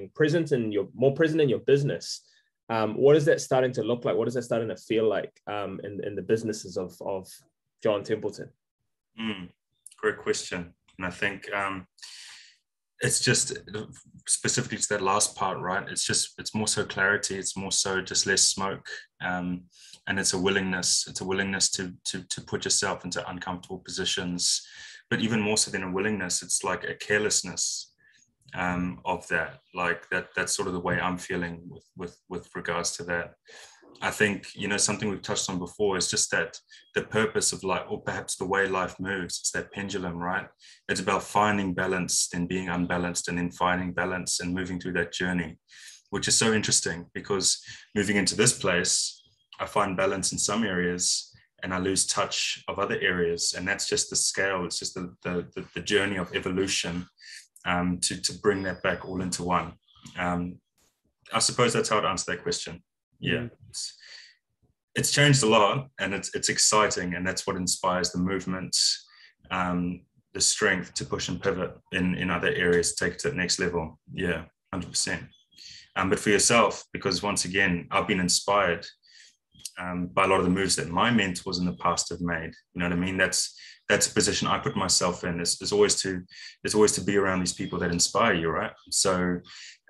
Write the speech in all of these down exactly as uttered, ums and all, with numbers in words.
getting present in your more present in your business. Um, what is that starting to look like? What is that starting to feel like um, in, in the businesses of, of John Templeton? Mm, great question. And I think um, it's just specifically to that last part, right? It's just, it's more so clarity. It's more so just less smoke. Um, and it's a willingness, it's a willingness to, to, to put yourself into uncomfortable positions, but even more so than a willingness, it's like a carelessness. Um, of that, like that, that's sort of the way I'm feeling with, with, with regards to that. I think, you know, something we've touched on before is just that the purpose of life, or perhaps the way life moves, it's that pendulum, right? It's about finding balance, then being unbalanced, and then finding balance and moving through that journey, which is so interesting because moving into this place, I find balance in some areas and I lose touch of other areas. And that's just the scale. It's just the, the, the, the journey of evolution. Um, to, to bring that back all into one. Um, I suppose that's how I'd answer that question. Yeah, mm. it's, it's changed a lot, and it's, it's exciting, and that's what inspires the movement, um, the strength to push and pivot in, in other areas, take it to the next level. Yeah, one hundred percent. Um, but for yourself, because once again, I've been inspired um, by a lot of the moves that my mentors in the past have made. You know what I mean? That's That's a position I put myself in. It's, it's always to, it's always to be around these people that inspire you, right? So,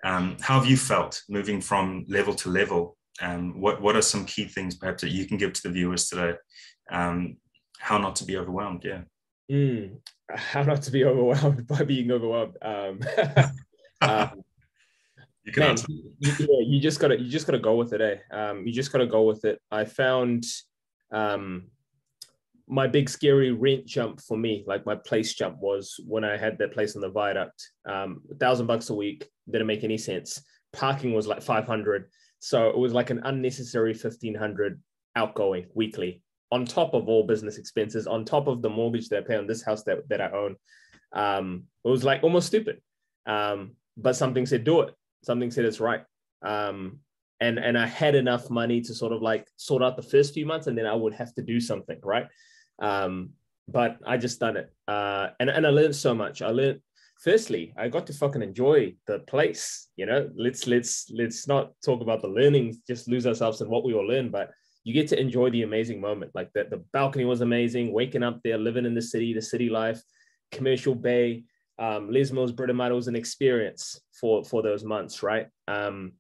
um, how have you felt moving from level to level? Um, what what are some key things perhaps that you can give to the viewers today? Um, how not to be overwhelmed? Yeah. Mm, how not to be overwhelmed by being overwhelmed. Um, um, you can man, answer. Yeah, you just gotta you just gotta go with it, eh? Um, you just gotta go with it. I found. Um, My big scary rent jump for me, like my place jump, was when I had that place on the Viaduct. Um, a thousand bucks a week didn't make any sense. Parking was like five hundred, so it was like an unnecessary fifteen hundred outgoing weekly, on top of all business expenses, on top of the mortgage that I pay on this house that that I own. Um, it was like almost stupid, um, but something said do it. Something said it's right, um, and and I had enough money to sort of like sort out the first few months, and then I would have to do something, right? Um, but I just done it. Uh, and, and I learned so much. I learned, firstly, I got to fucking enjoy the place, you know, let's, let's, let's not talk about the learnings, just lose ourselves in what we all learn, but you get to enjoy the amazing moment. Like the, the balcony was amazing, waking up there, living in the city, the city life, Commercial Bay, um, Les Mills, Britomart, was an experience for, for those months. Right. Um,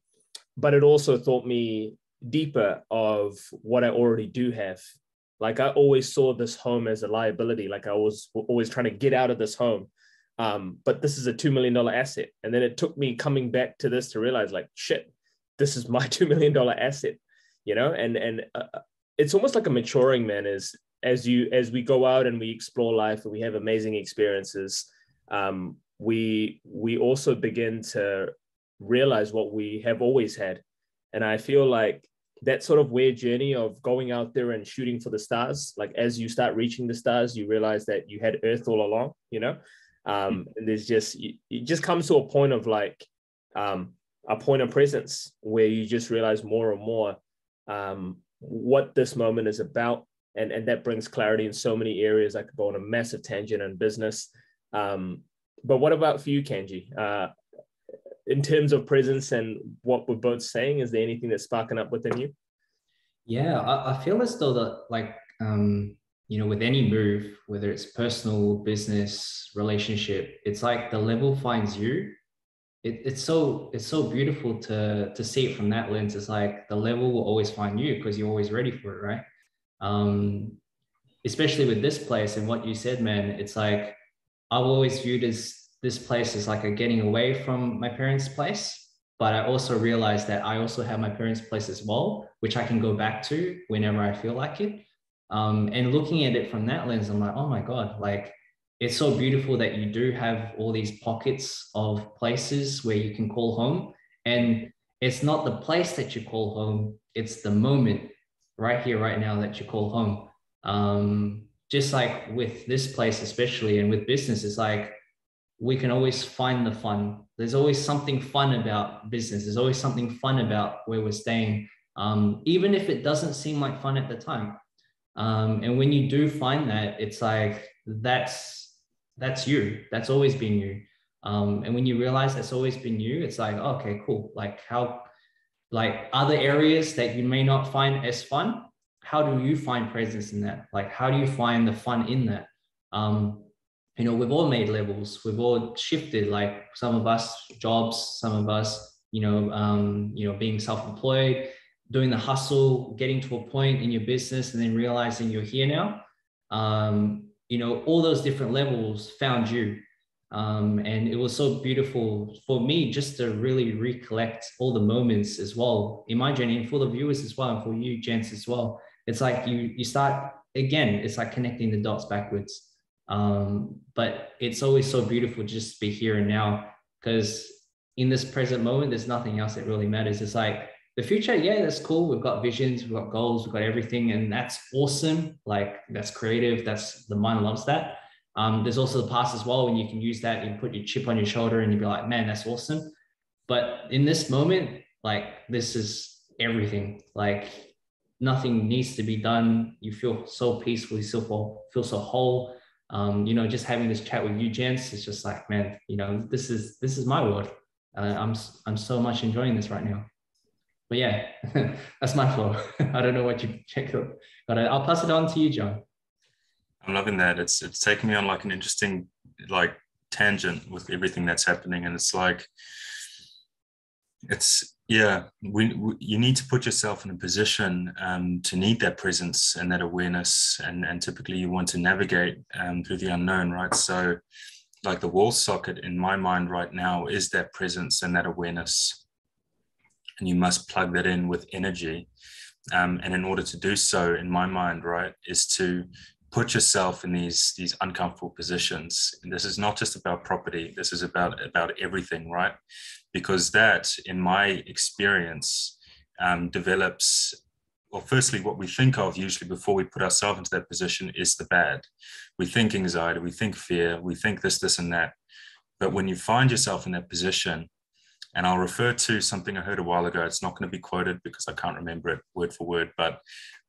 but it also taught me deeper of what I already do have. Like I always saw this home as a liability. Like I was always trying to get out of this home. Um, but this is a two million dollars asset. And then it took me coming back to this to realize like, shit, this is my two million dollars asset, you know? And, and uh, it's almost like a maturing, man, is as you, as we go out and we explore life and we have amazing experiences, um, we, we also begin to realize what we have always had. And I feel like that sort of weird journey of going out there and shooting for the stars, like as you start reaching the stars, you realize that you had Earth all along, you know, um, and there's just, it just comes to a point of like um, a point of presence where you just realize more and more um, what this moment is about. And, and that brings clarity in so many areas. I could go on a massive tangent in business. Um, but what about for you, Kanji? Uh, in terms of presence and what we're both saying, is there anything that's sparking up within you? Yeah, I, I feel as though that like, um, you know, with any move, whether it's personal, business, relationship, it's like the level finds you. It, it's so it's so beautiful to, to see it from that lens. It's like the level will always find you because you're always ready for it, right? Um, especially with this place and what you said, man, it's like I've always viewed as this place is like a getting away from my parents' place, but I also realized that I also have my parents' place as well, which I can go back to whenever I feel like it. Um, and looking at it from that lens, I'm like, oh my God, like it's so beautiful that you do have all these pockets of places where you can call home. And it's not the place that you call home, it's the moment right here, right now that you call home. Um, just like with this place, especially, and with business, it's like, we can always find the fun. There's always something fun about business. There's always something fun about where we're staying, um, even if it doesn't seem like fun at the time. Um, and when you do find that, it's like, that's, that's you, that's always been you. Um, and when you realize it's always been you, it's like, okay, cool. Like how, like other areas that you may not find as fun, how do you find presence in that? Like, how do you find the fun in that? Um, you know, we've all made levels, we've all shifted, like some of us jobs, some of us, you know, um, you know, being self-employed, doing the hustle, getting to a point in your business and then realizing you're here now. Um, you know, all those different levels found you. Um, and it was so beautiful for me just to really recollect all the moments as well in my journey, and for the viewers as well, and for you gents as well. It's like you you start again, it's like connecting the dots backwards. Um, but it's always so beautiful just to be here and now, because in this present moment, there's nothing else that really matters. It's like the future, yeah, that's cool. We've got visions, we've got goals, we've got everything, and that's awesome. Like that's creative, that's the mind loves that. Um, there's also the past as well, when you can use that and put your chip on your shoulder and you'd be like, man, that's awesome. But in this moment, like this is everything, like nothing needs to be done. You feel so peaceful, you still feel, feel so whole. Um, you know, just having this chat with you gents, it's just like, man, you know, this is, this is my world. Uh, I'm, I'm so much enjoying this right now. But yeah, that's my flow. I don't know what you check up, but I'll pass it on to you, John. I'm loving that. It's it's taken me on like an interesting like tangent with everything that's happening, and it's like it's yeah. We, we you need to put yourself in a position um, to need that presence and that awareness, and and typically you want to navigate um, through the unknown, right? So, like the wall socket in my mind right now is that presence and that awareness, and you must plug that in with energy, um, and in order to do so, in my mind, right, is to put yourself in these these uncomfortable positions. And this is not just about property, this is about about everything, right? Because that, in my experience, um, develops, well, firstly, what we think of usually before we put ourselves into that position is the bad. We think anxiety, we think fear, we think this, this, and that. But when you find yourself in that position, and I'll refer to something I heard a while ago, it's not going to be quoted because I can't remember it word for word, but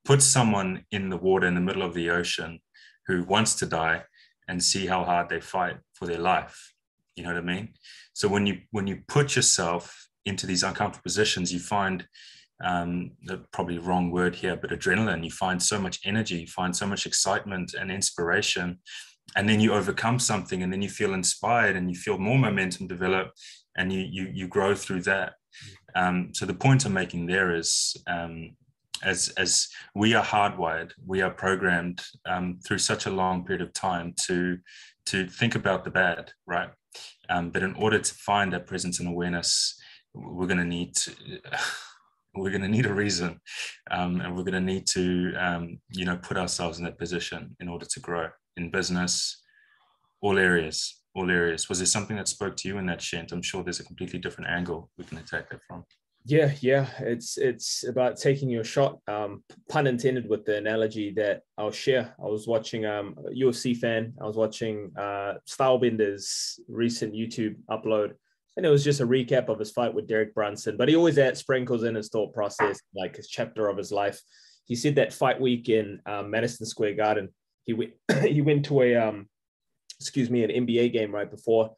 put someone in the water in the middle of the ocean who wants to die and see how hard they fight for their life. You know what I mean? So when you when you put yourself into these uncomfortable positions, you find, um, the probably wrong word here, but adrenaline, you find so much energy, you find so much excitement and inspiration, and then you overcome something and then you feel inspired and you feel more momentum develop, and you you, you grow through that. Um, so the point I'm making there is, um, As, as we are hardwired, we are programmed um, through such a long period of time to, to think about the bad, right? Um, but in order to find that presence and awareness, we're going to need to, we're going to need a reason, um, and we're going to need to, um, you know, put ourselves in that position in order to grow in business, all areas, all areas. Was there something that spoke to you in that, Chent? I'm sure there's a completely different angle we can attack that from. Yeah, yeah, it's it's about taking your shot, um, pun intended, with the analogy that I'll share. I was watching, um, a U F C fan, I was watching uh, Stylebender's recent YouTube upload, and it was just a recap of his fight with Derek Brunson, but he always adds, sprinkles in his thought process, like his chapter of his life. He said that fight week in um, Madison Square Garden, he went, he went to a, um, excuse me, an N B A game right before,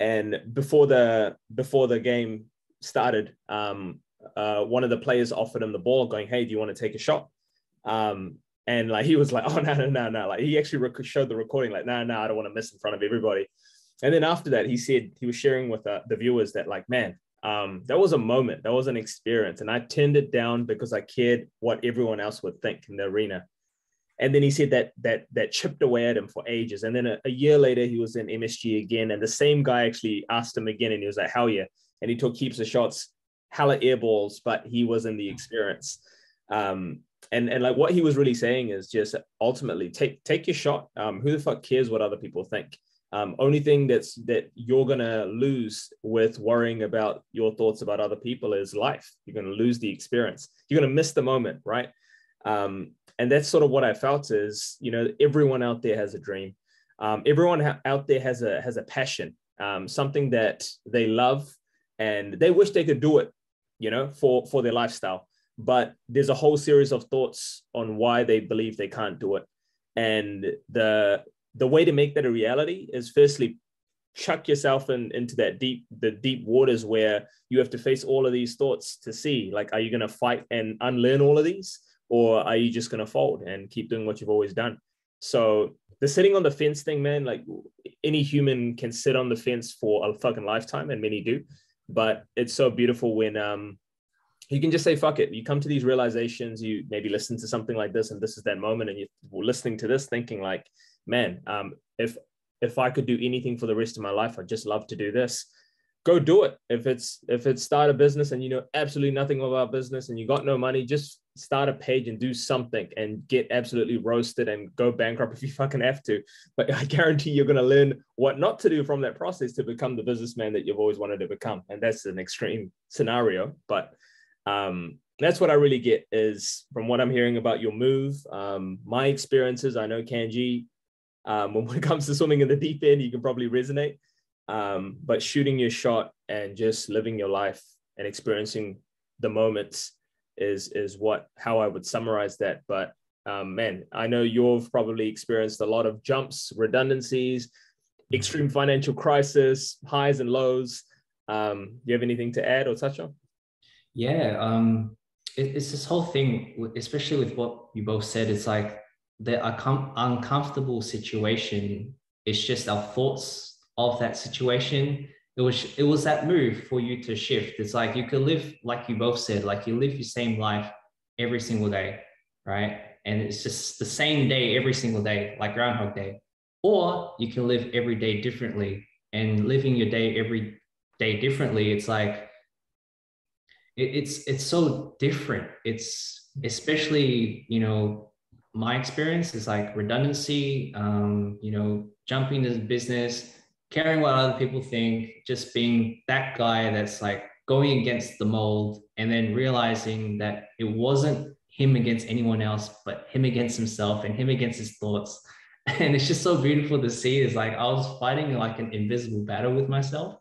and before the before the game started, um uh one of the players offered him the ball going, hey, do you want to take a shot? Um and like he was like, oh, no no no no like he actually rec- showed the recording, like, no no I don't want to miss in front of everybody. And then after that, he said he was sharing with uh, the viewers that, like, man, um that was a moment, that was an experience, and I turned it down because I cared what everyone else would think in the arena. And then he said that that that chipped away at him for ages. And then a, a year later, he was in M S G again, and the same guy actually asked him again, and he was like, hell yeah. And he took heaps of shots, hella air balls, but he was in the experience. Um, and, and like what he was really saying is just ultimately take take your shot. Um, who the fuck cares what other people think? Um, only thing that's that you're going to lose with worrying about your thoughts about other people is life. You're going to lose the experience. You're going to miss the moment, right? Um, and that's sort of what I felt is, you know, everyone out there has a dream. Um, everyone ha- out there has a, has a passion, um, something that they love, and they wish they could do it, you know, for, for their lifestyle. But there's a whole series of thoughts on why they believe they can't do it. And the, the way to make that a reality is firstly, chuck yourself in into that deep, the deep waters where you have to face all of these thoughts to see, like, are you going to fight and unlearn all of these, or are you just going to fold and keep doing what you've always done? So the sitting on the fence thing, man, like any human can sit on the fence for a fucking lifetime, and many do, but it's so beautiful when um you can just say, fuck it. You come to these realizations, you maybe listen to something like this, and this is that moment, and you're listening to this thinking like, man, um, if if I could do anything for the rest of my life, I'd just love to do this. Go do it. If it's, if it's start a business and you know absolutely nothing about business and you got no money, just start a page and do something and get absolutely roasted and go bankrupt if you fucking have to. But I guarantee you're going to learn what not to do from that process to become the businessman that you've always wanted to become. And that's an extreme scenario, but um, that's what I really get is from what I'm hearing about your move. Um, my experiences, I know Kanji, Um, when it comes to swimming in the deep end, you can probably resonate, um, but shooting your shot and just living your life and experiencing the moments is, is what, how I would summarize that. But um, man, I know you've probably experienced a lot of jumps, redundancies, extreme financial crisis, highs and lows. Um, do you have anything to add or touch on? Yeah. Um, it, it's this whole thing, especially with what you both said, it's like, the uncom- uncomfortable situation, it's just our thoughts of that situation. It was it was that move for you to shift. It's like you can live, like you both said, like you live your same life every single day, right? And it's just the same day every single day, like Groundhog Day. Or you can live every day differently. And living your day every day differently, it's like it, it's it's so different. It's especially, you know, my experience is like redundancy, um, you know, jumping into business, caring what other people think, just being that guy that's like going against the mold, and then realizing that it wasn't him against anyone else, but him against himself and him against his thoughts. And it's just so beautiful to see. It's like I was fighting like an invisible battle with myself.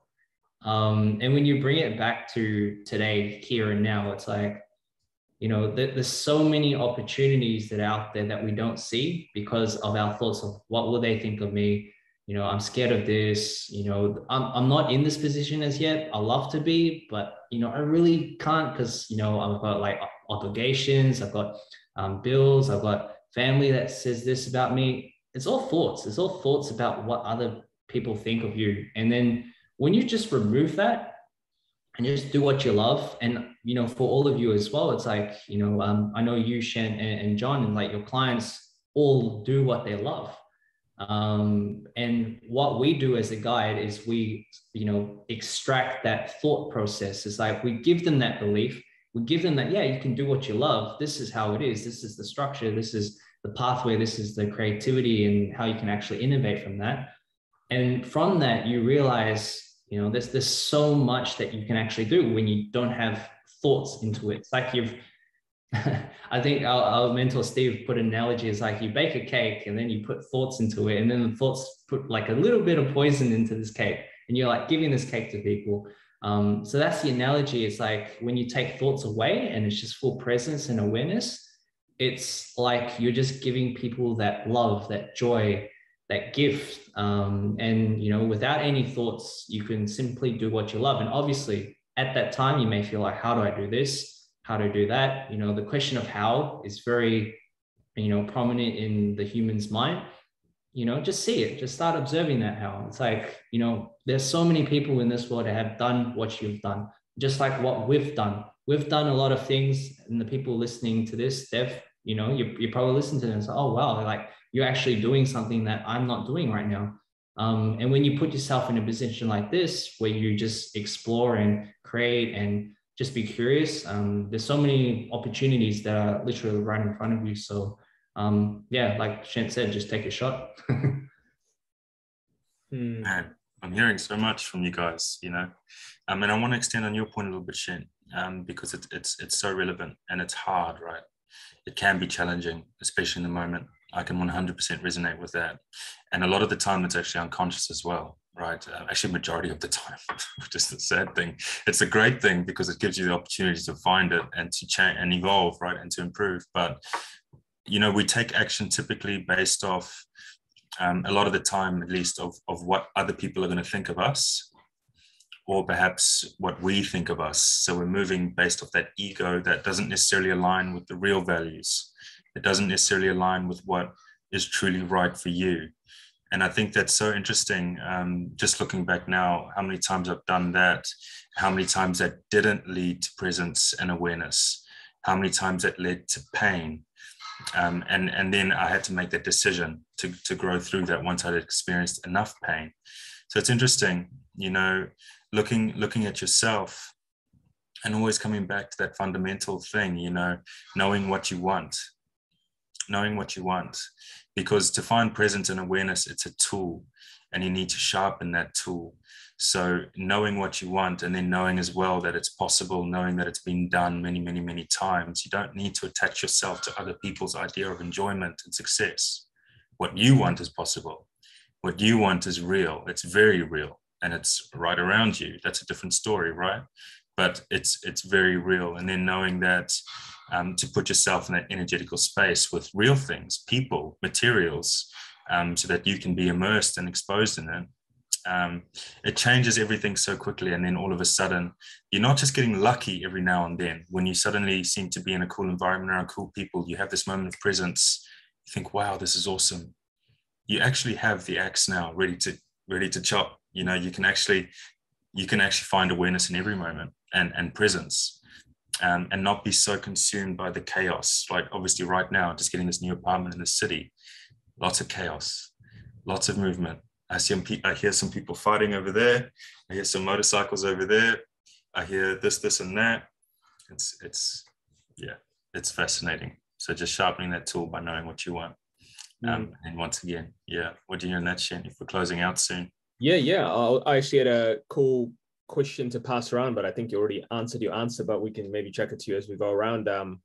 Um, and when you bring it back to today, here and now, it's like, you know, there's so many opportunities that are out there that we don't see because of our thoughts of what will they think of me? You know, I'm scared of this. You know, I'm, I'm not in this position as yet. I love to be, but, you know, I really can't because, you know, I've got like obligations. I've got um, bills. I've got family that says this about me. It's all thoughts. It's all thoughts about what other people think of you. And then when you just remove that, and just do what you love. And, you know, for all of you as well, it's like, you know, um, I know you, Chent, and, and John, and like your clients all do what they love. Um, and what we do as a guide is we, you know, extract that thought process. It's like we give them that belief. We give them that, yeah, you can do what you love. This is how it is. This is the structure. This is the pathway. This is the creativity and how you can actually innovate from that. And from that, you realize, you know, there's, there's so much that you can actually do when you don't have thoughts into it. It's like you've, I think our, our mentor Steve put an analogy, is like you bake a cake and then you put thoughts into it. And then the thoughts put like a little bit of poison into this cake and you're like giving this cake to people. Um, so that's the analogy. It's like when you take thoughts away and it's just full presence and awareness, it's like you're just giving people that love, that joy, that gift. Um, and, you know, without any thoughts, you can simply do what you love. And obviously at that time, you may feel like, how do I do this? How do I do that? You know, the question of how is very, you know, prominent in the human's mind. You know, just see it, just start observing that how. It's like, you know, there's so many people in this world that have done what you've done, just like what we've done. We've done a lot of things, and the people listening to this, they've, you know, you, you probably listen to them and say, oh, wow, they're like, you're actually doing something that I'm not doing right now. Um, and when you put yourself in a position like this, where you just explore and create and just be curious, um, there's so many opportunities that are literally right in front of you. So um, yeah, like Chent said, just take a shot. Man, I'm hearing so much from you guys, you know, um, and I want to extend on your point a little bit, Chent, um, because it, it's, it's so relevant and it's hard, right? It can be challenging, especially in the moment. I can one hundred percent resonate with that. And a lot of the time it's actually unconscious as well, right? Uh, actually, majority of the time, which is the sad thing. It's a great thing because it gives you the opportunity to find it and to change and evolve, right? And to improve. But, you know, we take action typically based off um, a lot of the time, at least, of, of what other people are going to think of us, or perhaps what we think of us. So we're moving based off that ego that doesn't necessarily align with the real values. It doesn't necessarily align with what is truly right for you. And I think that's so interesting, um, just looking back now, how many times I've done that, how many times that didn't lead to presence and awareness, how many times that led to pain. Um, and, and then I had to make that decision to, to grow through that once I'd experienced enough pain. So it's interesting, you know, looking, looking at yourself and always coming back to that fundamental thing, you know, knowing what you want. Knowing what you want, because to find presence and awareness, it's a tool, and you need to sharpen that tool. So knowing what you want, and then knowing as well that it's possible, knowing that it's been done many, many, many times. You don't need to attach yourself to other people's idea of enjoyment and success. What you want is possible. What you want is real. It's very real, and it's right around you. That's a different story, right? But it's it's very real. And then knowing that um, to put yourself in that energetical space with real things, people, materials, um, so that you can be immersed and exposed in it. Um, it changes everything so quickly. And then all of a sudden, you're not just getting lucky every now and then. When you suddenly seem to be in a cool environment around cool people, you have this moment of presence. You think, wow, this is awesome. You actually have the axe now ready to, ready to chop. You know, you can actually, you can actually find awareness in every moment. And, and presence, um, and not be so consumed by the chaos. Like obviously right now, just getting this new apartment in the city, lots of chaos, lots of movement. I see, them, I hear some people fighting over there. I hear some motorcycles over there. I hear this, this, and that. It's, it's, yeah, it's fascinating. So just sharpening that tool by knowing what you want. Um, mm. And once again, yeah, what do you hear in that, Chent? If we're closing out soon. Yeah, yeah. I'll, I actually had a cool question to pass around, but I think you already answered your answer, but we can maybe check it to you as we go around. Um,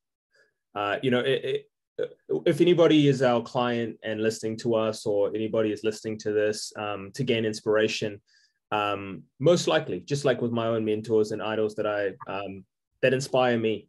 uh, you know, it, it, if anybody is our client and listening to us, or anybody is listening to this um, to gain inspiration, um, most likely, just like with my own mentors and idols that I um, that inspire me,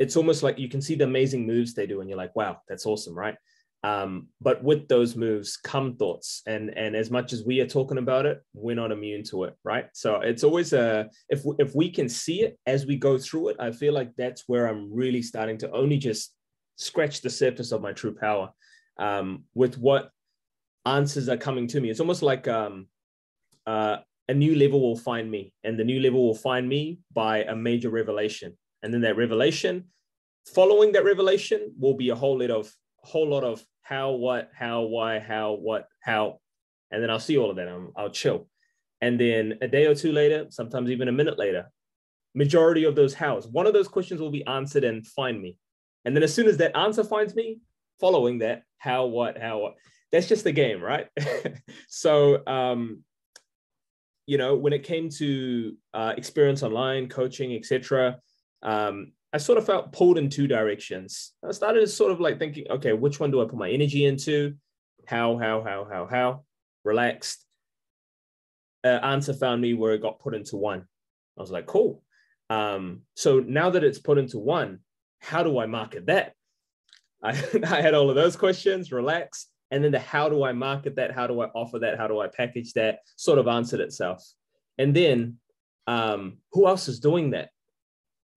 it's almost like you can see the amazing moves they do and you're like, wow, that's awesome, right? Um, but with those moves come thoughts, and, and as much as we are talking about it, we're not immune to it, right? So it's always a, if we, if we can see it as we go through it, I feel like that's where I'm really starting to only just scratch the surface of my true power, um, with what answers are coming to me. It's almost like, um, uh, a new level will find me, and the new level will find me by a major revelation. And then that revelation, following that revelation will be a whole lot of whole lot of how, what, how, why, how, what, how, and then I'll see all of that. I'm, I'll chill. And then a day or two later, sometimes even a minute later, majority of those hows, one of those questions will be answered and find me. And then as soon as that answer finds me, following that, how, what, how, what, that's just the game, right? So, um, you know, when it came to uh, experience online, coaching, et cetera, um, I sort of felt pulled in two directions. I started sort of like thinking, okay, which one do I put my energy into? How, how, how, how, how? Relaxed. Uh, answer found me where it got put into one. I was like, cool. Um, so now that it's put into one, how do I market that? I, I had all of those questions, relaxed. And then the how do I market that? How do I offer that? How do I package that? Sort of answered itself. And then um, who else is doing that?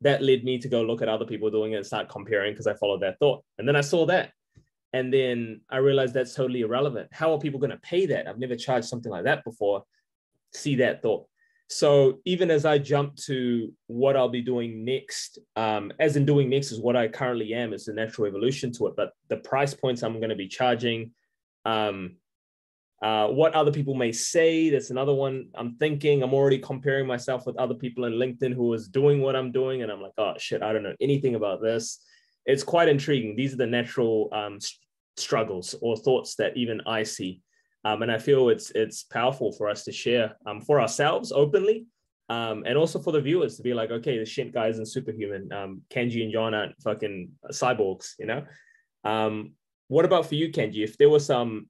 That led me to go look at other people doing it and start comparing, because I followed that thought. And then I saw that. And then I realized that's totally irrelevant. How are people going to pay that? I've never charged something like that before. See that thought. So even as I jump to what I'll be doing next, um, as in doing next is what I currently am, is the natural evolution to it. But the price points I'm going to be charging, um, uh, what other people may say, that's another one I'm thinking. I'm already comparing myself with other people in LinkedIn who is doing what I'm doing. And I'm like, oh shit, I don't know anything about this. It's quite intriguing. These are the natural um, struggles or thoughts that even I see. Um, and I feel it's it's powerful for us to share um, for ourselves openly, um, and also for the viewers to be like, okay, the Chent guy isn't superhuman. Um, Kanji and John aren't fucking cyborgs, you know? Um, what about for you, Kanji? If there were some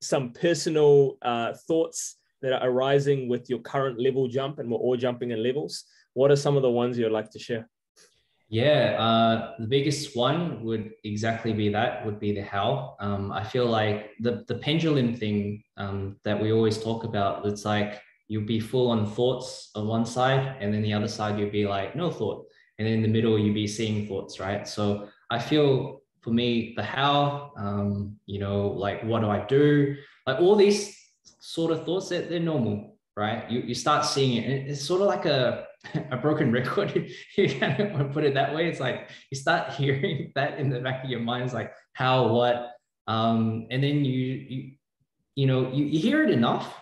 some personal uh, thoughts that are arising with your current level jump, and we're all jumping in levels, what are some of the ones you'd like to share? Yeah, uh, the biggest one would exactly be that, would be the how. Um, I feel like the, the pendulum thing um, that we always talk about, it's like you'll be full on thoughts on one side, and then the other side you'll be like, no thought. And then in the middle, you'll be seeing thoughts, right? So I feel for me, the how, um, you know, like, what do I do? Like all these sort of thoughts, that they're normal, right? You, you start seeing it, and it's sort of like a, a broken record, you kind of want to put it that way. It's like you start hearing that in the back of your mind. It's like how, what, um, and then you, you, you know, you, you hear it enough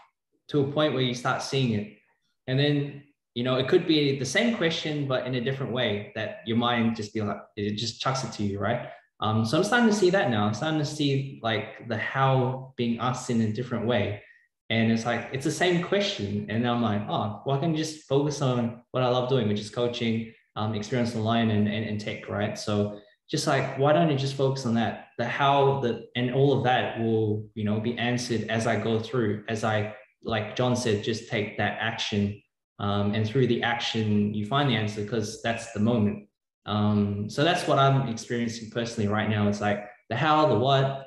to a point where you start seeing it. And then, you know, it could be the same question, but in a different way that your mind just be like, it just chucks it to you, right? Um, so I'm starting to see that now. I'm starting to see like the how being asked in a different way. And it's like, it's the same question. And I'm like, oh, well, I can just focus on what I love doing, which is coaching, um, experience online and, and, and tech, right? So just like, why don't you just focus on that? The how, the, and all of that will, you know, be answered as I go through, as I, like John said, just take that action. Um, and through the action, you find the answer, because that's the moment. Um, so that's what I'm experiencing personally right now. It's like the how, the what,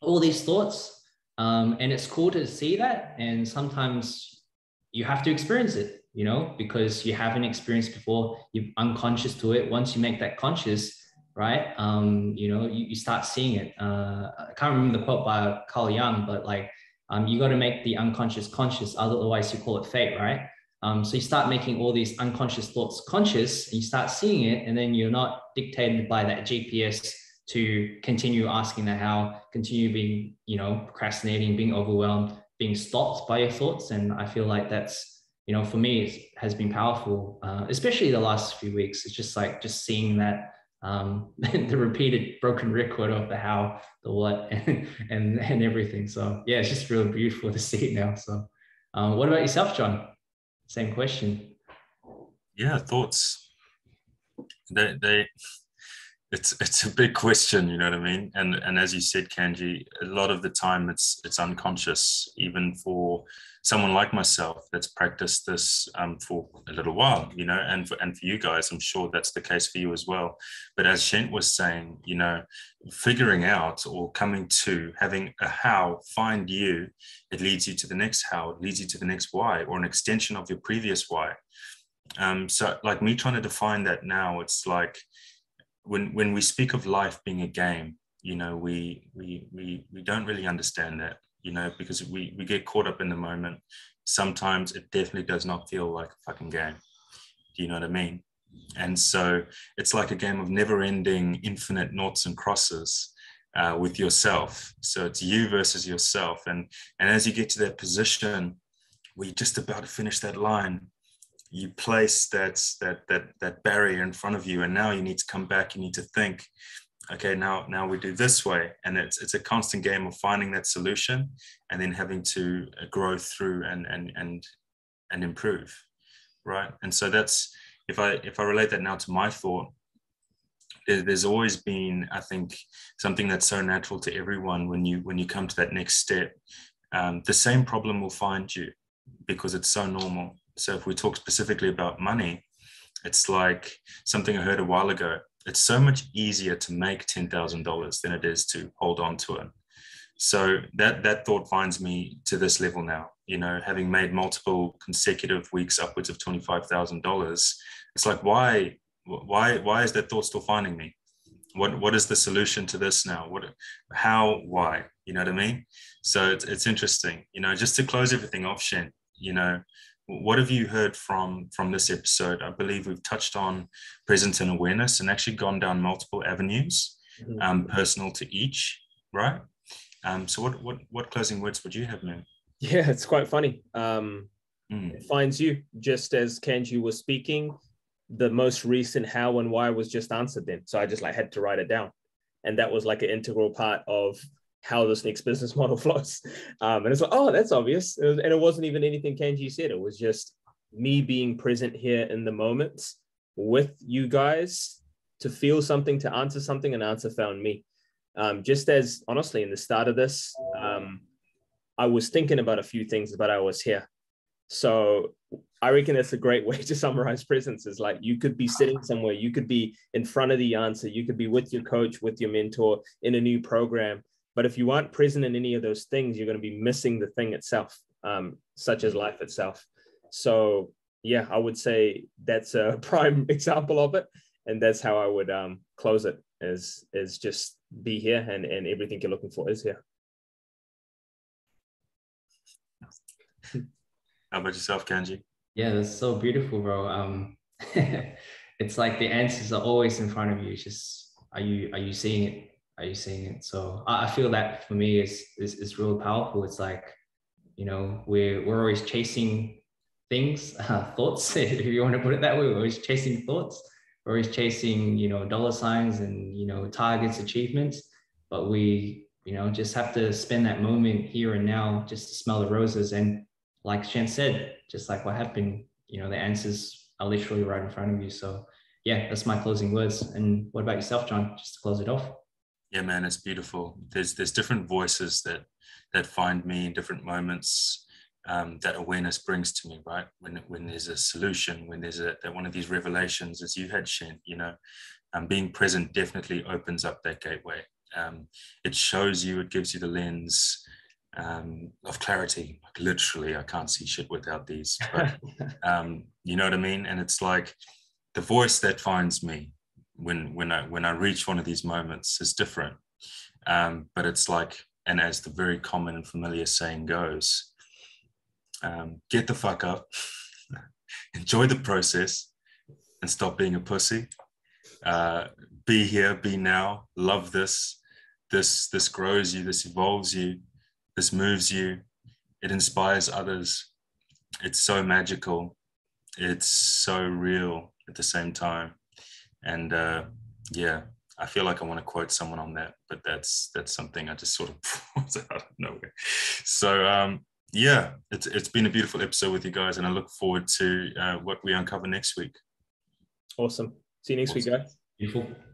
all these thoughts. Um, and it's cool to see that. And sometimes you have to experience it, you know, because you haven't experienced before. You're unconscious to it. Once you make that conscious, right, um, you know, you, you start seeing it. Uh, I can't remember the quote by Carl Jung, but like, um, you got to make the unconscious conscious. Otherwise, you call it fate, right? Um, so you start making all these unconscious thoughts conscious, and you start seeing it, and then you're not dictated by that G P S to continue asking the how, continue being, you know, procrastinating, being overwhelmed, being stopped by your thoughts. And I feel like that's, you know, for me, it has been powerful, uh, especially the last few weeks. It's just like, just seeing that, um, the repeated broken record of the how, the what, and, and, and everything. So yeah, it's just really beautiful to see it now. So um, what about yourself, John? Same question. Yeah, thoughts. They, they, It's it's a big question, you know what I mean? And and as you said, Kanji, a lot of the time it's it's unconscious, even for someone like myself that's practiced this um, for a little while, you know, and for, and for you guys, I'm sure that's the case for you as well. But as Chent was saying, you know, figuring out or coming to having a how, find you, it leads you to the next how, it leads you to the next why, or an extension of your previous why. Um, so like me trying to define that now, it's like, When when we speak of life being a game, you know, we we we we don't really understand that, you know, because we we get caught up in the moment. Sometimes it definitely does not feel like a fucking game. Do you know what I mean? And so it's like a game of never-ending, infinite noughts and crosses uh, with yourself. So it's you versus yourself, and and as you get to that position where you're just about to finish that line, you place that, that, that, that barrier in front of you. And now you need to come back. You need to think, okay, now, now we do this way. And it's, it's a constant game of finding that solution and then having to grow through and, and, and, and improve. Right. And so that's, if I, if I relate that now to my thought, there's always been, I think, something that's so natural to everyone. When you, when you come to that next step, um, the same problem will find you because it's so normal. So if we talk specifically about money, it's like something I heard a while ago. It's so much easier to make ten thousand dollars than it is to hold on to it. So that, that thought finds me to this level now, you know, having made multiple consecutive weeks upwards of twenty-five thousand dollars. It's like, why, why, why is that thought still finding me? What, what is the solution to this now? What, how, why, you know what I mean? So it's, it's interesting, you know, just to close everything off, Shen, you know, what have you heard from, from this episode? I believe we've touched on presence and awareness and actually gone down multiple avenues, mm-hmm. um, personal to each, right? Um, so what, what, what closing words would you have, man? Yeah, it's quite funny. Um, mm. It finds you, just as Kanji was speaking, the most recent how and why was just answered then. So I just like had to write it down. And that was like an integral part of how this next business model flows. Um, and it's like, oh, that's obvious. It was, and it wasn't even anything Kanji said. It was just me being present here in the moment with you guys to feel something, to answer something, and answer found me. Um, just as, honestly, in the start of this, um, I was thinking about a few things, but I was here. So I reckon that's a great way to summarize presence. Is like, you could be sitting somewhere, you could be in front of the answer, you could be with your coach, with your mentor in a new program. But if you aren't present in any of those things, you're going to be missing the thing itself, um, such as life itself. So yeah, I would say that's a prime example of it. And that's how I would um, close it, is, is just be here, and, and everything you're looking for is here. How about yourself, Kanji? Yeah, that's so beautiful, bro. Um, it's like the answers are always in front of you. It's just, are you, are you seeing it? Are you seeing it? So I, I feel that for me is, is, is real powerful. It's like, you know, we're, we're always chasing things, uh, thoughts, if you want to put it that way. We're always chasing thoughts. We're always chasing, you know, dollar signs and, you know, targets, achievements. But we, you know, just have to spend that moment here and now just to smell the roses. And like Chent said, just like what happened, you know, the answers are literally right in front of you. So yeah, that's my closing words. And what about yourself, John, just to close it off? Yeah, man, it's beautiful. There's there's different voices that that find me in different moments, um, that awareness brings to me, right? When when there's a solution, when there's a that one of these revelations, as you had, Chent, you know, um, being present definitely opens up that gateway. Um, it shows you, it gives you the lens um, of clarity. Like, literally, I can't see shit without these. But, um, you know what I mean? And it's like the voice that finds me when when I when I reach one of these moments is different, um, but it's like, and as the very common and familiar saying goes, um, get the fuck up, enjoy the process, and stop being a pussy. Uh, be here, be now, love this. This this grows you, this evolves you, this moves you, it inspires others. It's so magical, it's so real at the same time. And uh, yeah, I feel like I want to quote someone on that, but that's that's something I just sort of out of nowhere. So um, yeah, it's it's been a beautiful episode with you guys, and I look forward to uh, what we uncover next week. Awesome. See you next awesome. week, guys. Beautiful.